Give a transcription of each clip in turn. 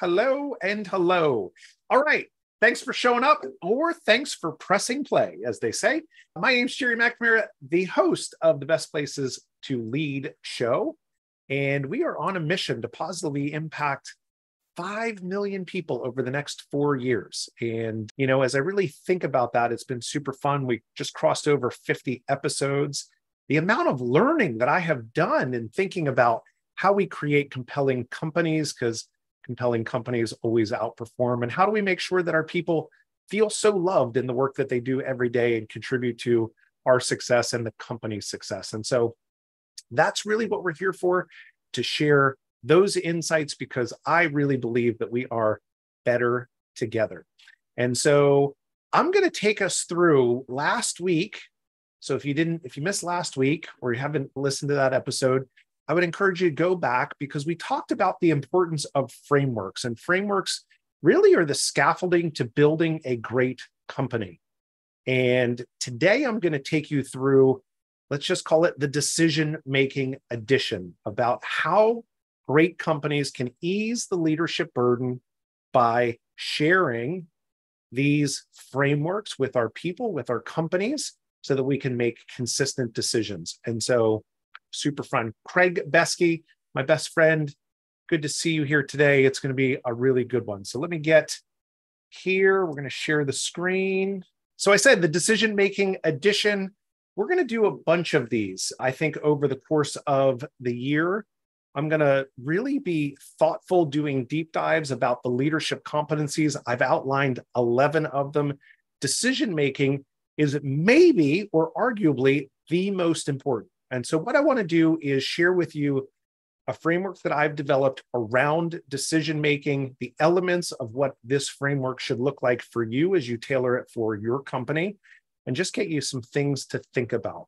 hello, and hello. All right. Thanks for showing up, or thanks for pressing play, as they say. My name's Jerry McNamara, the host of the Best Places to Lead show. And we are on a mission to positively impact 5 million people over the next 4 years. And, you know, as I really think about that, it's been super fun. We just crossed over 50 episodes. The amount of learning that I have done in thinking about how we create compelling companies, because compelling companies always outperform. And how do we make sure that our people feel so loved in the work that they do every day and contribute to our success and the company's success? And so that's really what we're here for, to share those insights, because I really believe that we are better together. And so I'm going to take us through last week. So if you missed last week or you haven't listened to that episode, I would encourage you to go back, because we talked about the importance of frameworks, and frameworks really are the scaffolding to building a great company. And today I'm going to take you through, let's just call it the decision-making edition, about how great companies can ease the leadership burden by sharing these frameworks with our people, with our companies, so that we can make consistent decisions. And so super fun. Craig Besky, my best friend, good to see you here today. It's going to be a really good one. So let me get here. We're going to share the screen. So I said the decision-making edition. We're going to do a bunch of these. I think over the course of the year, I'm going to really be thoughtful, doing deep dives about the leadership competencies. I've outlined 11 of them. Decision-making is maybe or arguably the most important. And so what I want to do is share with you a framework that I've developed around decision-making, the elements of what this framework should look like for you as you tailor it for your company, and just get you some things to think about.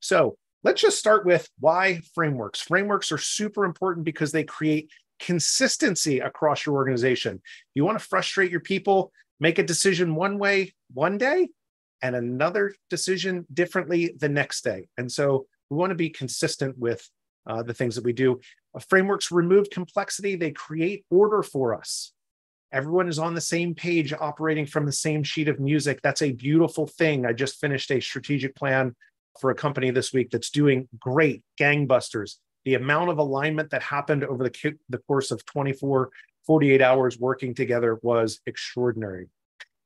So let's just start with why frameworks. Frameworks are super important because they create consistency across your organization. You want to frustrate your people, make a decision one way one day, and another decision differently the next day. And so we want to be consistent with the things that we do. Frameworks remove complexity. They create order for us. Everyone is on the same page, operating from the same sheet of music. That's a beautiful thing. I just finished a strategic plan for a company this week that's doing great, gangbusters. The amount of alignment that happened over the course of 24, 48 hours working together was extraordinary.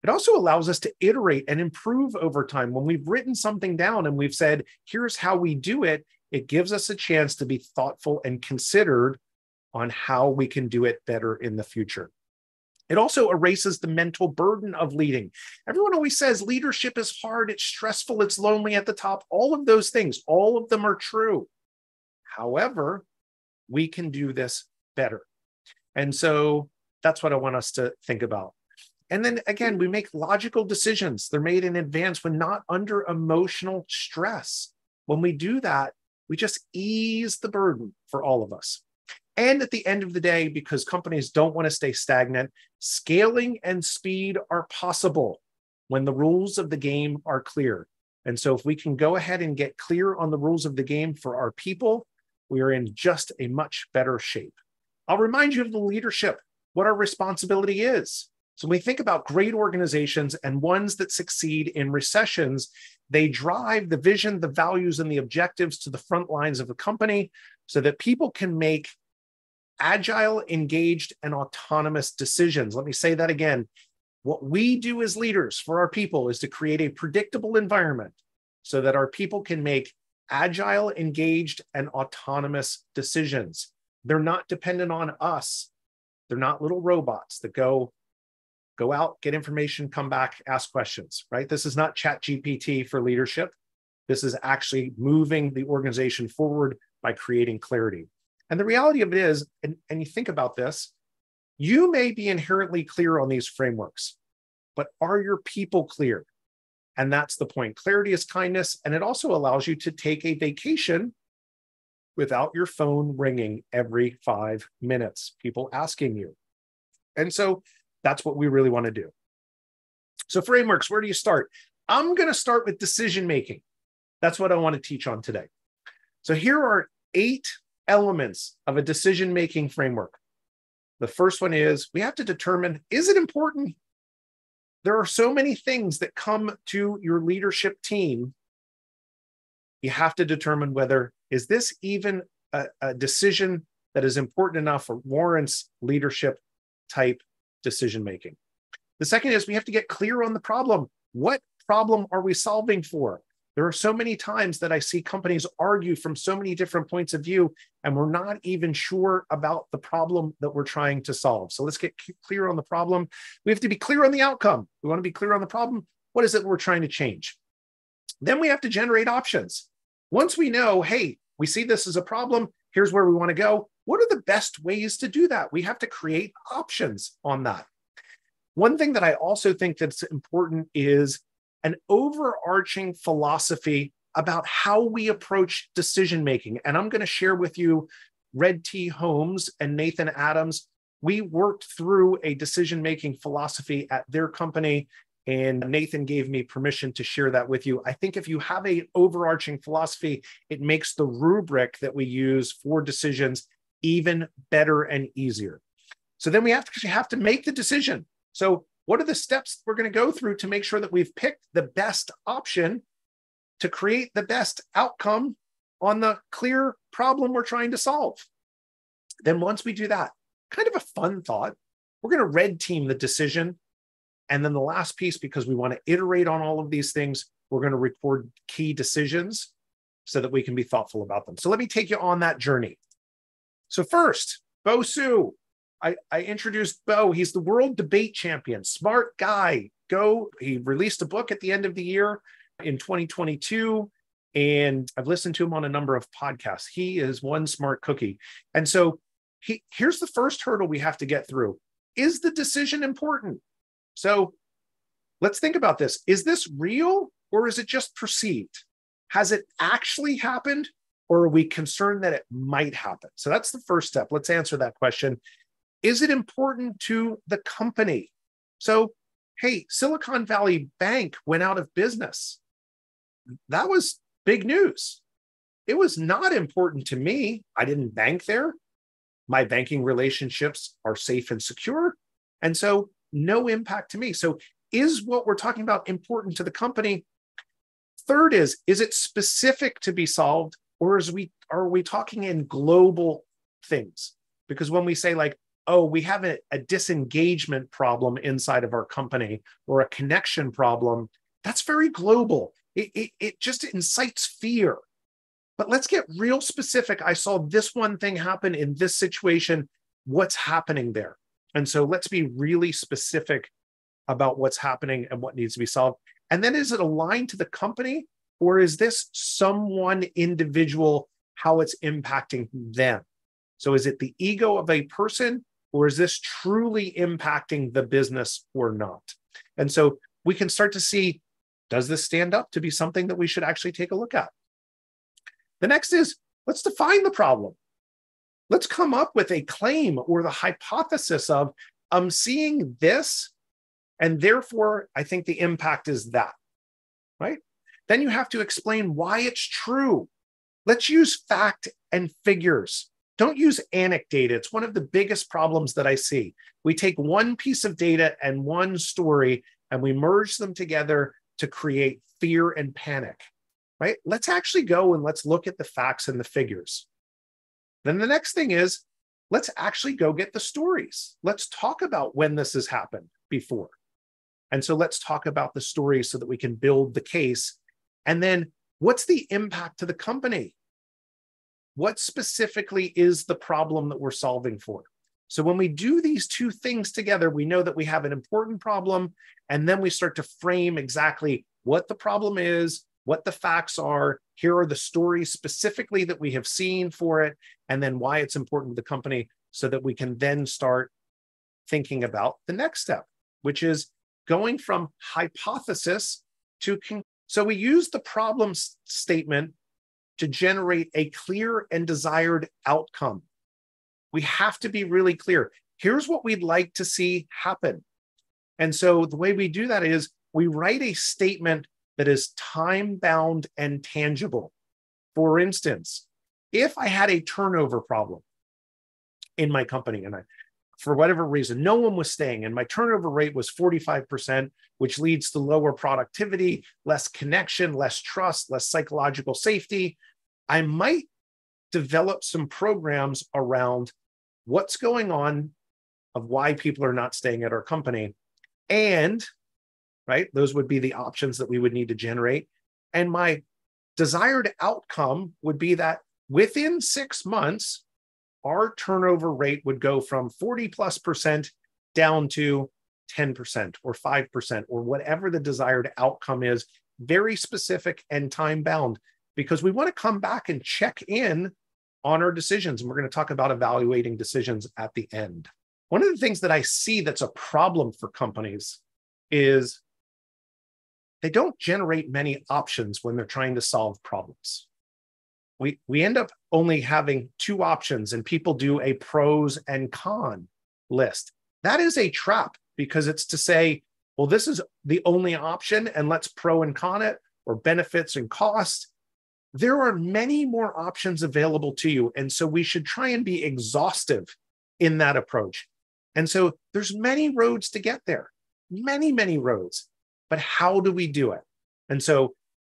It also allows us to iterate and improve over time. When we've written something down and we've said, here's how we do it, it gives us a chance to be thoughtful and considered on how we can do it better in the future. It also erases the mental burden of leading. Everyone always says leadership is hard, it's stressful, it's lonely at the top. All of those things, all of them are true. However, we can do this better. And so that's what I want us to think about. And then again, we make logical decisions. They're made in advance when not under emotional stress. When we do that, we just ease the burden for all of us. And at the end of the day, because companies don't want to stay stagnant, scaling and speed are possible when the rules of the game are clear. And so if we can go ahead and get clear on the rules of the game for our people, we are in just a much better shape. I'll remind you of the leadership, what our responsibility is. So when we think about great organizations and ones that succeed in recessions, they drive the vision, the values, and the objectives to the front lines of the company so that people can make agile, engaged, and autonomous decisions. Let me say that again. What we do as leaders for our people is to create a predictable environment so that our people can make agile, engaged, and autonomous decisions. They're not dependent on us. They're not little robots that go out, get information, come back, ask questions, right? This is not ChatGPT for leadership. This is actually moving the organization forward by creating clarity. And the reality of it is, and you think about this, you may be inherently clear on these frameworks, but are your people clear? And that's the point. Clarity is kindness, and it also allows you to take a vacation without your phone ringing every 5 minutes, people asking you. And so that's what we really want to do. So frameworks, where do you start? I'm going to start with decision-making. That's what I want to teach on today. So here are 8 elements of a decision-making framework. The first one is we have to determine, is it important? There are so many things that come to your leadership team. You have to determine whether, is this even a decision that is important enough for warrants leadership type decision-making? The second is we have to get clear on the problem. What problem are we solving for? There are so many times that I see companies argue from so many different points of view, and we're not even sure about the problem that we're trying to solve. So let's get clear on the problem. We have to be clear on the outcome. We want to be clear on the problem. What is it we're trying to change? Then we have to generate options. Once we know, hey, we see this as a problem, here's where we want to go. What are the best ways to do that? We have to create options on that. One thing that I also think that's important is an overarching philosophy about how we approach decision-making. And I'm going to share with you Red T. Holmes and Nathan Adams. We worked through a decision-making philosophy at their company, and Nathan gave me permission to share that with you. I think if you have an overarching philosophy, it makes the rubric that we use for decisions even better and easier. So then we have to make the decision. So what are the steps we're going to go through to make sure that we've picked the best option to create the best outcome on the clear problem we're trying to solve? Then once we do that, kind of a fun thought, we're going to red team the decision. And then the last piece, because we want to iterate on all of these things, we're going to record key decisions so that we can be thoughtful about them. So let me take you on that journey. So first, Bo Su. I introduced Bo. He's the world debate champion, smart guy. He released a book at the end of the year in 2022, and I've listened to him on a number of podcasts. He is one smart cookie. And so here's the first hurdle we have to get through. Is the decision important? So let's think about this. Is this real or is it just perceived? Has it actually happened, or are we concerned that it might happen? So that's the first step. Let's answer that question. Is it important to the company? So, hey, Silicon Valley Bank went out of business. That was big news. It was not important to me. I didn't bank there. My banking relationships are safe and secure. And so no impact to me. So is what we're talking about important to the company? Third is it specific to be solved, or are we talking in global things? Because when we say like, oh, we have a disengagement problem inside of our company or a connection problem, that's very global. It just incites fear. But let's get real specific. I saw this one thing happen in this situation. What's happening there? And so let's be really specific about what's happening and what needs to be solved. And then is it aligned to the company, or is this someone individual, how it's impacting them? So is it the ego of a person, or is this truly impacting the business or not? And so we can start to see, does this stand up to be something that we should actually take a look at? The next is, let's define the problem. Let's come up with a claim or the hypothesis of, I'm seeing this, and therefore I think the impact is that, right? Then you have to explain why it's true. Let's use fact and figures. Don't use anecdata. It's one of the biggest problems that I see. We take one piece of data and one story, and we merge them together to create fear and panic, right? Let's actually go and let's look at the facts and the figures. Then the next thing is, let's actually go get the stories. Let's talk about when this has happened before. And so let's talk about the stories so that we can build the case. And then what's the impact to the company? What specifically is the problem that we're solving for? So when we do these two things together, we know that we have an important problem, and then we start to frame exactly what the problem is, what the facts are, here are the stories specifically that we have seen for it, and then why it's important to the company, so that we can then start thinking about the next step, which is going from hypothesis to conclusion. So we use the problem statement to generate a clear and desired outcome. We have to be really clear. Here's what we'd like to see happen. And so the way we do that is we write a statement that is time-bound and tangible. For instance, if I had a turnover problem in my company and I for whatever reason, no one was staying. And my turnover rate was 45%, which leads to lower productivity, less connection, less trust, less psychological safety. I might develop some programs around what's going on of why people are not staying at our company. And, right, those would be the options that we would need to generate. And my desired outcome would be that within 6 months, our turnover rate would go from 40+% down to 10% or 5% or whatever the desired outcome is, very specific and time bound, because we want to come back and check in on our decisions. And we're going to talk about evaluating decisions at the end. One of the things that I see that's a problem for companies is they don't generate many options when they're trying to solve problems. We end up only having two options, and people do a pros and con list. That is a trap, because it's to say, well, this is the only option and let's pro and con it, or benefits and cost. There are many more options available to you. And so we should try and be exhaustive in that approach. And so there's many roads to get there, many, many roads, but how do we do it? And so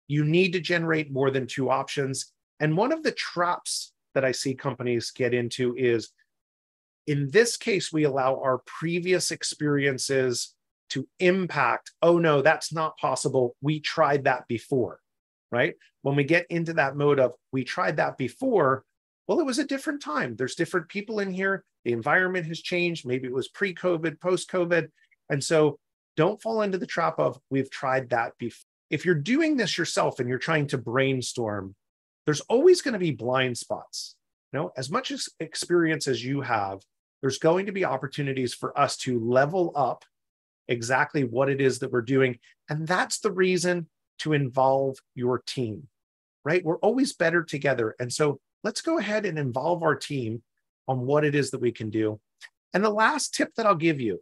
you need to generate more than two options. And one of the traps that I see companies get into is, in this case, we allow our previous experiences to impact, oh no, that's not possible, we tried that before, right? When we get into that mode of, we tried that before, well, it was a different time. There's different people in here. The environment has changed. Maybe it was pre-COVID, post-COVID. And so don't fall into the trap of, we've tried that before. If you're doing this yourself and you're trying to brainstorm, there's always going to be blind spots. You know, as much as experience as you have, there's going to be opportunities for us to level up exactly what it is that we're doing. And that's the reason to involve your team, right? We're always better together. And so let's go ahead and involve our team on what it is that we can do. And the last tip that I'll give you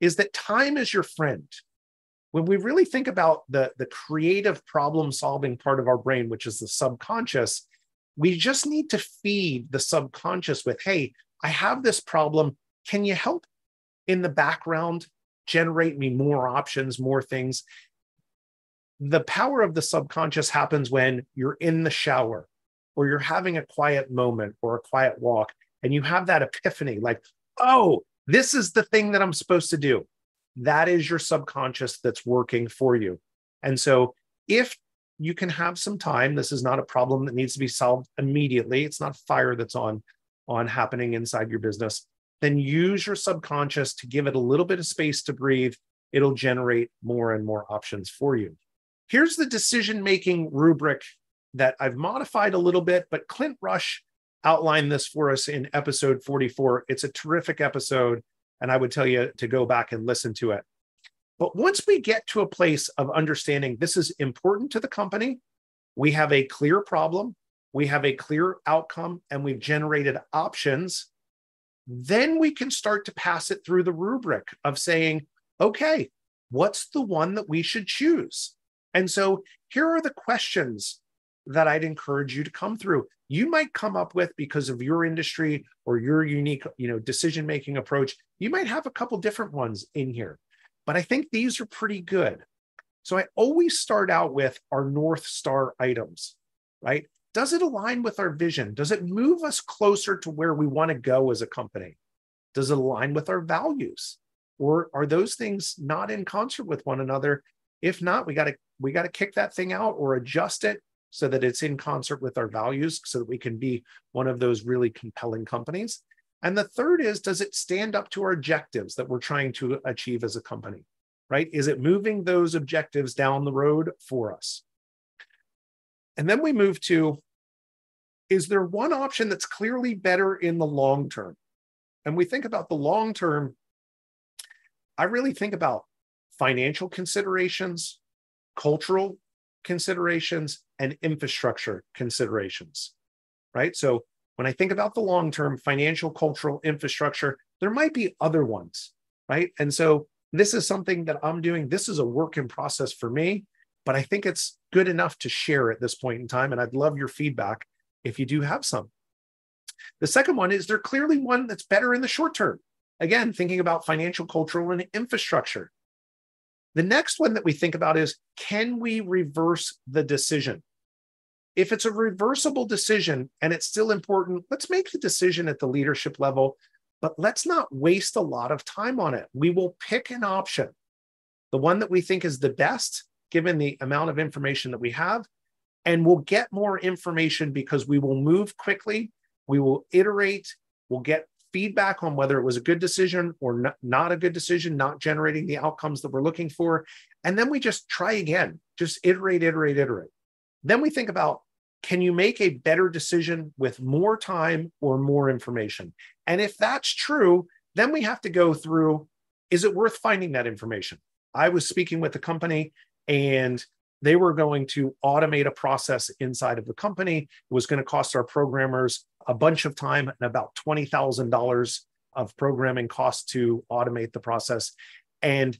is that time is your friend. When we really think about the creative problem-solving part of our brain, which is the subconscious, we just need to feed the subconscious with, hey, I have this problem. Can you help in the background generate me more options, more things? The power of the subconscious happens when you're in the shower or you're having a quiet moment or a quiet walk, and you have that epiphany like, oh, this is the thing that I'm supposed to do. That is your subconscious that's working for you. And so if you can have some time, this is not a problem that needs to be solved immediately. It's not fire that's on happening inside your business. Then use your subconscious to give it a little bit of space to breathe. It'll generate more and more options for you. Here's the decision-making rubric that I've modified a little bit, but Clint Rush outlined this for us in episode 44. It's a terrific episode. And I would tell you to go back and listen to it. But once we get to a place of understanding this is important to the company, we have a clear problem, we have a clear outcome, and we've generated options, then we can start to pass it through the rubric of saying, okay, what's the one that we should choose? And so here are the questions that I'd encourage you to come through. You might come up with, because of your industry or your unique, decision-making approach, you might have a couple different ones in here, but I think these are pretty good. So I always start out with our North Star items, right? Does it align with our vision? Does it move us closer to where we want to go as a company? Does it align with our values? Or are those things not in concert with one another? If not, we got to kick that thing out or adjust it so that it's in concert with our values, so that we can be one of those really compelling companies. And the third is, does it stand up to our objectives that we're trying to achieve as a company, right? Is it moving those objectives down the road for us? And then we move to, is there one option that's clearly better in the long term? And we think about the long term, I really think about financial considerations, cultural considerations, and infrastructure considerations, right? So when I think about the long-term financial, cultural, infrastructure, there might be other ones, right? And so this is something that I'm doing. This is a work in process for me, but I think it's good enough to share at this point in time. And I'd love your feedback if you do have some. The second one is, there clearly one that's better in the short term, Again, thinking about financial, cultural, and infrastructure. The next one that we think about is, can we reverse the decision? If it's a reversible decision and it's still important, let's make the decision at the leadership level, but let's not waste a lot of time on it. We will pick an option, the one that we think is the best, given the amount of information that we have, and we'll get more information because we will move quickly, we will iterate, we'll get feedback on whether it was a good decision or not a good decision, not generating the outcomes that we're looking for. And then we just try again, just iterate, iterate, iterate. Then we think about, can you make a better decision with more time or more information? And if that's true, then we have to go through, is it worth finding that information? I was speaking with a company and they were going to automate a process inside of the company. It was going to cost our programmers a bunch of time and about $20,000 of programming costs to automate the process. And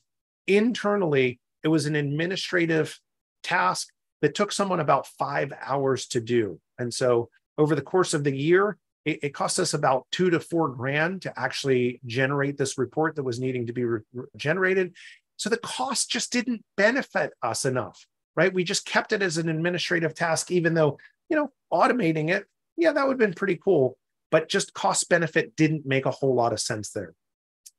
internally, it was an administrative task that took someone about 5 hours to do. And so over the course of the year, it cost us about $2,000 to $4,000 to actually generate this report that was needing to be generated. So the cost just didn't benefit us enough, right? We just kept it as an administrative task, even though, you know, automating it, yeah, that would have been pretty cool, but just cost benefit didn't make a whole lot of sense there.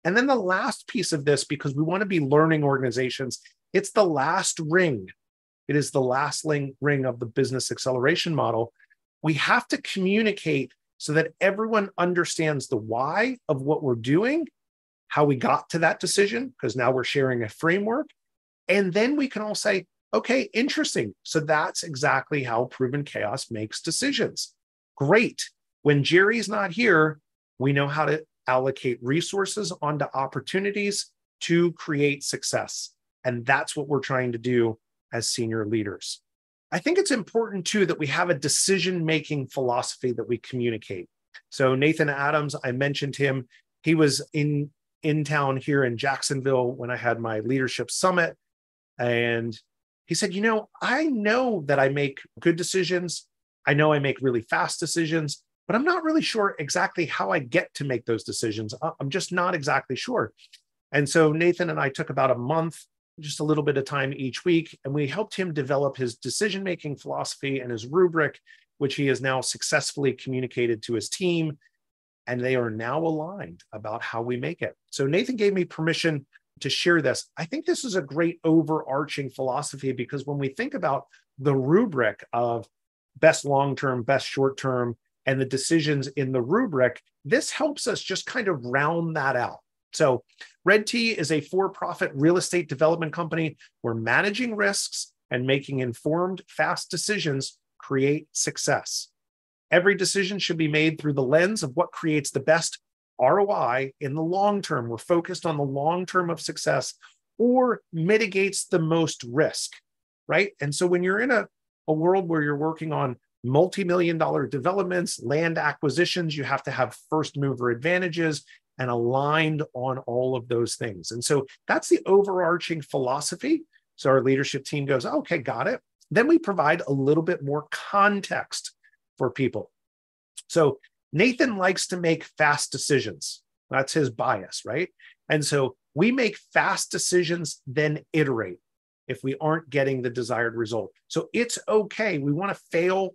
And then the last piece of this, because we want to be learning organizations, it's the last ring. It is the last ring of the business acceleration model. We have to communicate so that everyone understands the why of what we're doing, how we got to that decision, because now we're sharing a framework. And then we can all say, okay, interesting. So that's exactly how Proven Chaos makes decisions. Great. When Jerry's not here, we know how to allocate resources onto opportunities to create success. And that's what we're trying to do as senior leaders. I think it's important too that we have a decision-making philosophy that we communicate. So Nathan Adams, I mentioned him. He was in town here in Jacksonville when I had my leadership summit. And he said, you know, I know that I make good decisions. I know I make really fast decisions, but I'm not really sure exactly how I get to make those decisions. I'm just not exactly sure. And so Nathan and I took about a month, just a little bit of time each week, and we helped him develop his decision-making philosophy and his rubric, which he has now successfully communicated to his team. And they are now aligned about how we make it. So Nathan gave me permission to share this. I think this is a great overarching philosophy, because when we think about the rubric of best long-term, best short-term, and the decisions in the rubric, this helps us just kind of round that out. So Red Tea is a for-profit real estate development company where managing risks and making informed, fast decisions create success. Every decision should be made through the lens of what creates the best ROI in the long term. We're focused on the long term of success, or mitigates the most risk, right? And so when you're in a world where you're working on multi-million-dollar developments, land acquisitions, you have to have first mover advantages and aligned on all of those things. And so that's the overarching philosophy. So our leadership team goes, okay, got it. Then we provide a little bit more context for people. So Nathan likes to make fast decisions. That's his bias, right? And so we make fast decisions, then iterate if we aren't getting the desired result. So it's okay. We want to fail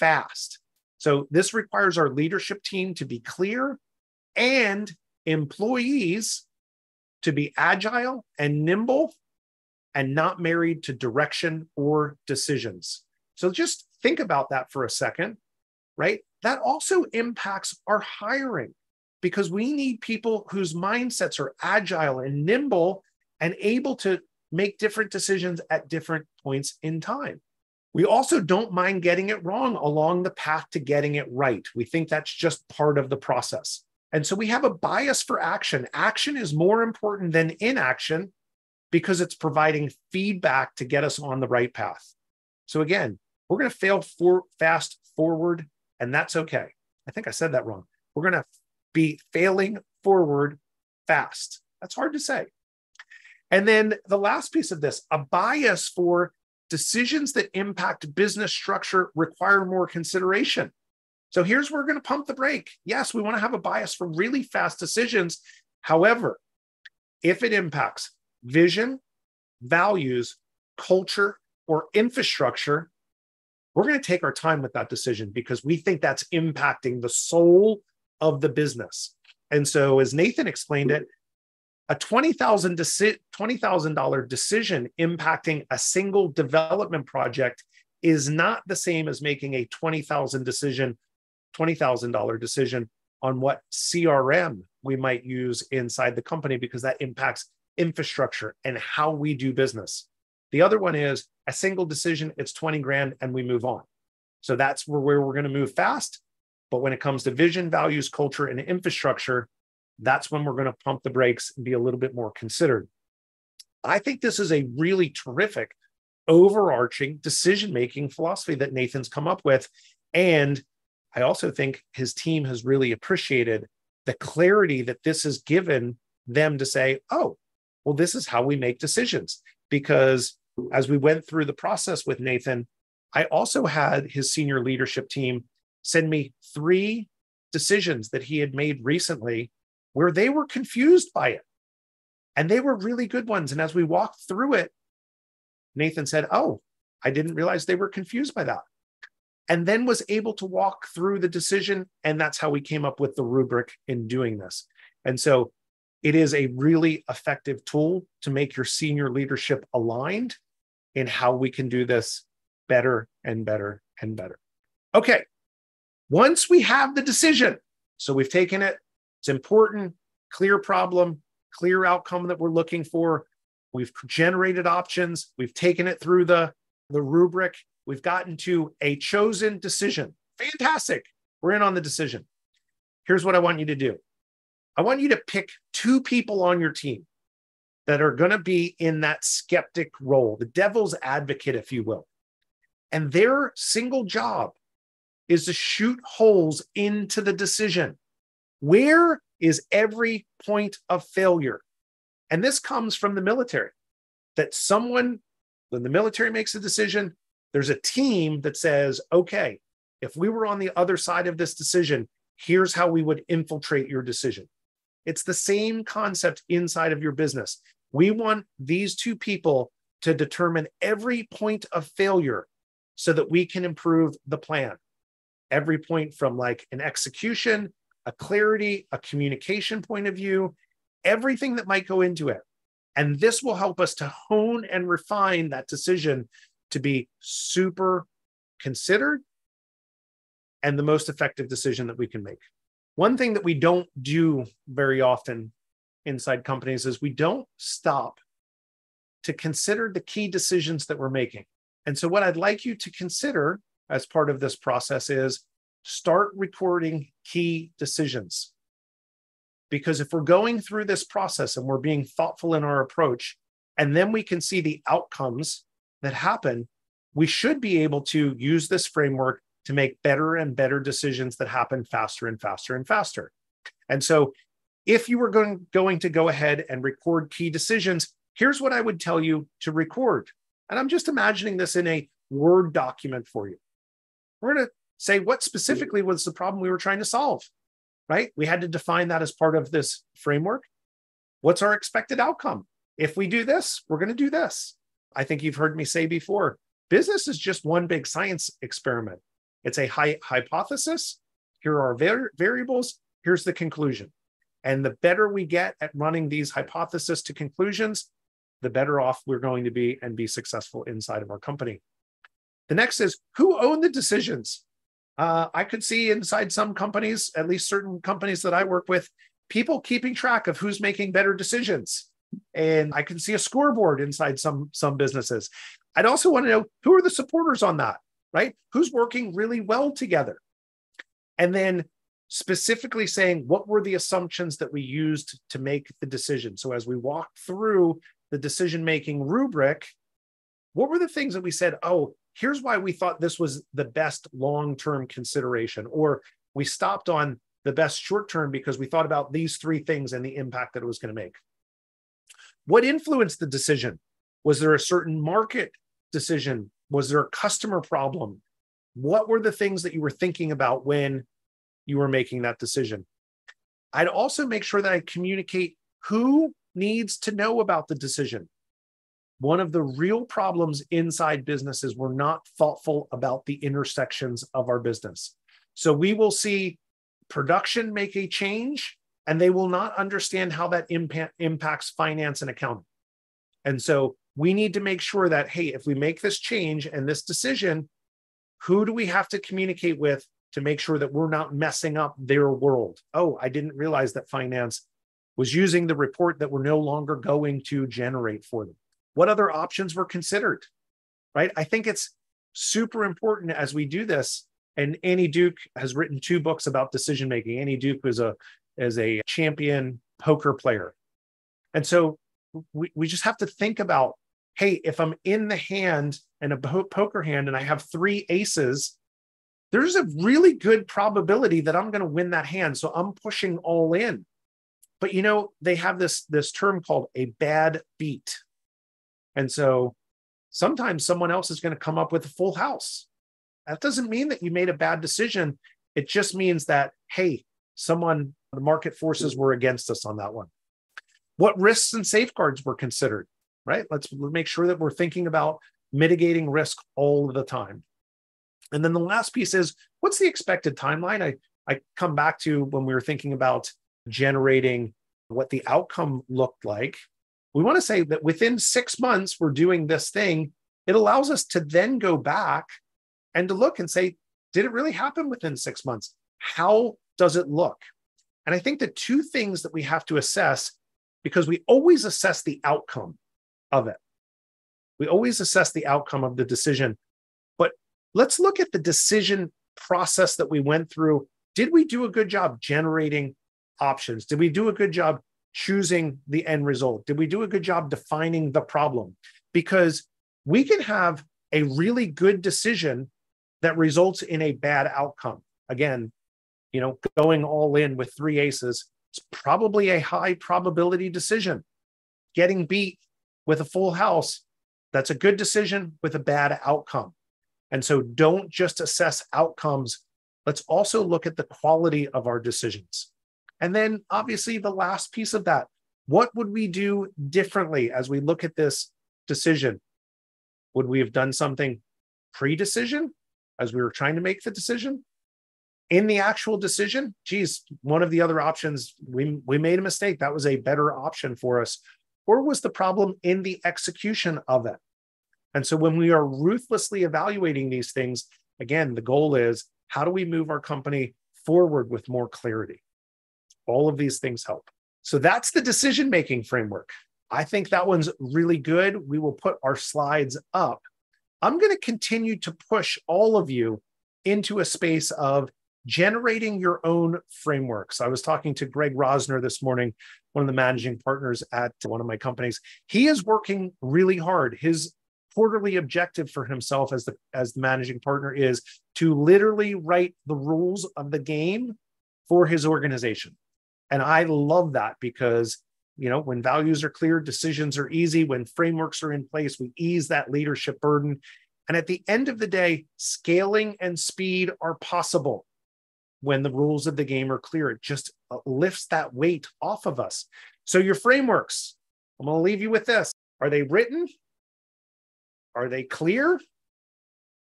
fast. So this requires our leadership team to be clear and employees to be agile and nimble and not married to direction or decisions. So just think about that for a second, right? That also impacts our hiring, because we need people whose mindsets are agile and nimble and able to make different decisions at different points in time. We also don't mind getting it wrong along the path to getting it right. We think that's just part of the process. And so we have a bias for action. Action is more important than inaction because it's providing feedback to get us on the right path. So again, we're going to fast forward, and that's okay. I think I said that wrong. We're going to be failing forward fast. That's hard to say. And then the last piece of this, a bias for decisions that impact business structure require more consideration. So here's where we're going to pump the brake. Yes, we want to have a bias for really fast decisions. However, if it impacts vision, values, culture, or infrastructure, we're going to take our time with that decision because we think that's impacting the soul of the business. And so as Nathan explained it, a $20,000 decision impacting a single development project is not the same as making a $20,000 decision on what CRM we might use inside the company, because that impacts infrastructure and how we do business. The other one is a single decision, it's 20 grand and we move on. So that's where we're going to move fast. But when it comes to vision, values, culture, and infrastructure, that's when we're going to pump the brakes and be a little bit more considered. I think this is a really terrific overarching decision-making philosophy that Nathan's come up with. And I also think his team has really appreciated the clarity that this has given them to say, oh, well, this is how we make decisions. Because as we went through the process with Nathan, I also had his senior leadership team send me 3 decisions that he had made recently where they were confused by it. And they were really good ones. And as we walked through it, Nathan said, oh, I didn't realize they were confused by that. And then was able to walk through the decision. And that's how we came up with the rubric in doing this. And so it is a really effective tool to make your senior leadership aligned in how we can do this better and better and better. Okay, once we have the decision, so we've taken it, it's important, clear problem, clear outcome that we're looking for. We've generated options. We've taken it through the rubric. We've gotten to a chosen decision. Fantastic. We're in on the decision. Here's what I want you to do. I want you to pick 2 people on your team that are going to be in that skeptic role, the devil's advocate, if you will. And their single job is to shoot holes into the decision. Where is every point of failure? And this comes from the military, that someone, when the military makes a decision, there's a team that says, okay, if we were on the other side of this decision, here's how we would infiltrate your decision. It's the same concept inside of your business. We want these 2 people to determine every point of failure so that we can improve the plan. Every point from like an execution, a clarity, a communication point of view, everything that might go into it. And this will help us to hone and refine that decision to be super considered and the most effective decision that we can make. One thing that we don't do very often inside companies is we don't stop to consider the key decisions that we're making. And so what I'd like you to consider as part of this process is start recording key decisions. Because if we're going through this process and we're being thoughtful in our approach, and then we can see the outcomes that happen, we should be able to use this framework to make better and better decisions that happen faster and faster and faster. And so if you were going to go ahead and record key decisions, here's what I would tell you to record. And I'm just imagining this in a Word document for you. We're going to say what specifically was the problem we were trying to solve. Right? We had to define that as part of this framework. What's our expected outcome? If we do this, we're going to do this. I think you've heard me say before, business is just one big science experiment. It's a hypothesis. Here are our variables. Here's the conclusion. And the better we get at running these hypotheses to conclusions, the better off we're going to be and be successful inside of our company. The next is who owned the decisions? I could see inside some companies, at least certain companies that I work with, people keeping track of who's making better decisions. And I can see a scoreboard inside some businesses. I'd also want to know who are the supporters on that, right? Who's working really well together? And then specifically saying, what were the assumptions that we used to make the decision? So as we walk through the decision-making rubric, what were the things that we said, oh, here's why we thought this was the best long-term consideration, or we stopped on the best short-term because we thought about these 3 things and the impact that it was going to make. What influenced the decision? Was there a certain market decision? Was there a customer problem? What were the things that you were thinking about when you were making that decision? I'd also make sure that I communicate who needs to know about the decision. One of the real problems inside businesses, we're not thoughtful about the intersections of our business. So we will see production make a change, and they will not understand how that impacts finance and accounting. And so we need to make sure that, hey, if we make this change and this decision, who do we have to communicate with to make sure that we're not messing up their world? Oh, I didn't realize that finance was using the report that we're no longer going to generate for them. What other options were considered, right? I think it's super important as we do this. And Annie Duke has written 2 books about decision-making. Annie Duke is a champion poker player. And so we just have to think about, hey, if I'm in the hand and a poker hand and I have 3 aces, there's a really good probability that I'm going to win that hand. So I'm pushing all in. But, you know, they have this term called a bad beat. And so sometimes someone else is going to come up with a full house. That doesn't mean that you made a bad decision. It just means that, hey, the market forces were against us on that one. What risks and safeguards were considered, right? Let's make sure that we're thinking about mitigating risk all of the time. And then the last piece is, what's the expected timeline? I come back to when we were thinking about generating what the outcome looked like. We want to say that within 6 months, we're doing this thing. It allows us to then go back and to look and say, did it really happen within 6 months? How does it look? And I think the 2 things that we have to assess, because we always assess the outcome of it. We always assess the outcome of the decision. But let's look at the decision process that we went through. Did we do a good job generating options? Did we do a good job choosing the end result? Did we do a good job defining the problem? Because we can have a really good decision that results in a bad outcome. Again, you know, going all in with 3 aces, it's probably a high probability decision. Getting beat with a full house, that's a good decision with a bad outcome. And so don't just assess outcomes. Let's also look at the quality of our decisions. And then obviously the last piece of that, what would we do differently as we look at this decision? Would we have done something pre-decision as we were trying to make the decision? In the actual decision, geez, one of the other options, we made a mistake. That was a better option for us. Or was the problem in the execution of it? And so when we are ruthlessly evaluating these things, again, the goal is, how do we move our company forward with more clarity? All of these things help. So that's the decision-making framework. I think that one's really good. We will put our slides up. I'm going to continue to push all of you into a space of generating your own frameworks. I was talking to Greg Rosner this morning, one of the managing partners at one of my companies. He is working really hard. His quarterly objective for himself as the managing partner is to literally write the rules of the game for his organization. And I love that because, you know, when values are clear, decisions are easy. When frameworks are in place, we ease that leadership burden. And at the end of the day, scaling and speed are possible when the rules of the game are clear. It just lifts that weight off of us. So your frameworks, I'm going to leave you with this. Are they written? Are they clear?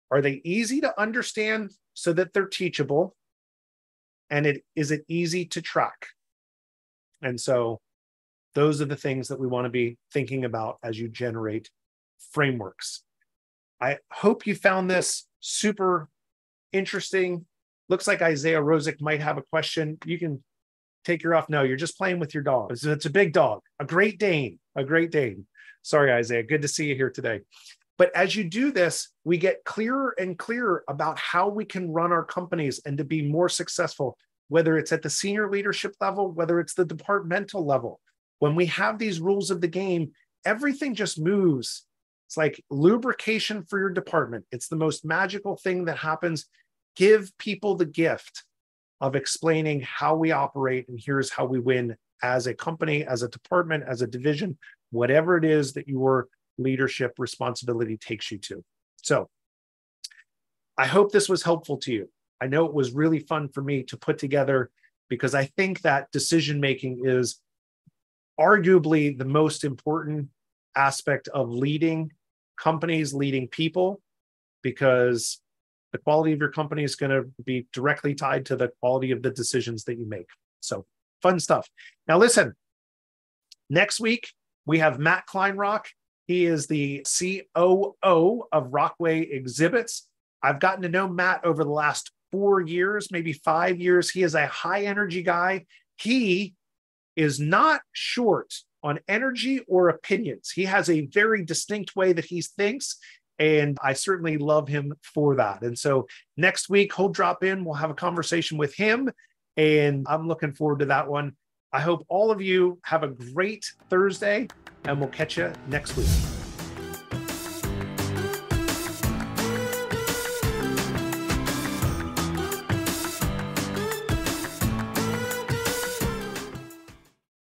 Are they easy to understand so that they're teachable? And is it easy to track? And so those are the things that we want to be thinking about as you generate frameworks. I hope you found this super interesting. Looks like Isaiah Rosick might have a question. You can take your off. No, you're just playing with your dog. It's a big dog, a Great Dane, a Great Dane. Sorry, Isaiah, good to see you here today. But as you do this, we get clearer and clearer about how we can run our companies and to be more successful, whether it's at the senior leadership level, whether it's the departmental level. When we have these rules of the game, everything just moves. It's like lubrication for your department. It's the most magical thing that happens. Give people the gift of explaining how we operate, and here's how we win as a company, as a department, as a division, whatever it is that your leadership responsibility takes you to. So I hope this was helpful to you. I know it was really fun for me to put together because I think that decision-making is arguably the most important aspect of leading companies, leading people, because the quality of your company is going to be directly tied to the quality of the decisions that you make. So fun stuff. Now, listen, next week, we have Matt Kleinrock. He is the COO of Rockway Exhibits. I've gotten to know Matt over the last 4 years, maybe 5 years. He is a high energy guy. He is not short on energy or opinions. He has a very distinct way that he thinks, and I certainly love him for that. And so next week, he'll drop in. We'll have a conversation with him, and I'm looking forward to that one. I hope all of you have a great Thursday, and we'll catch you next week.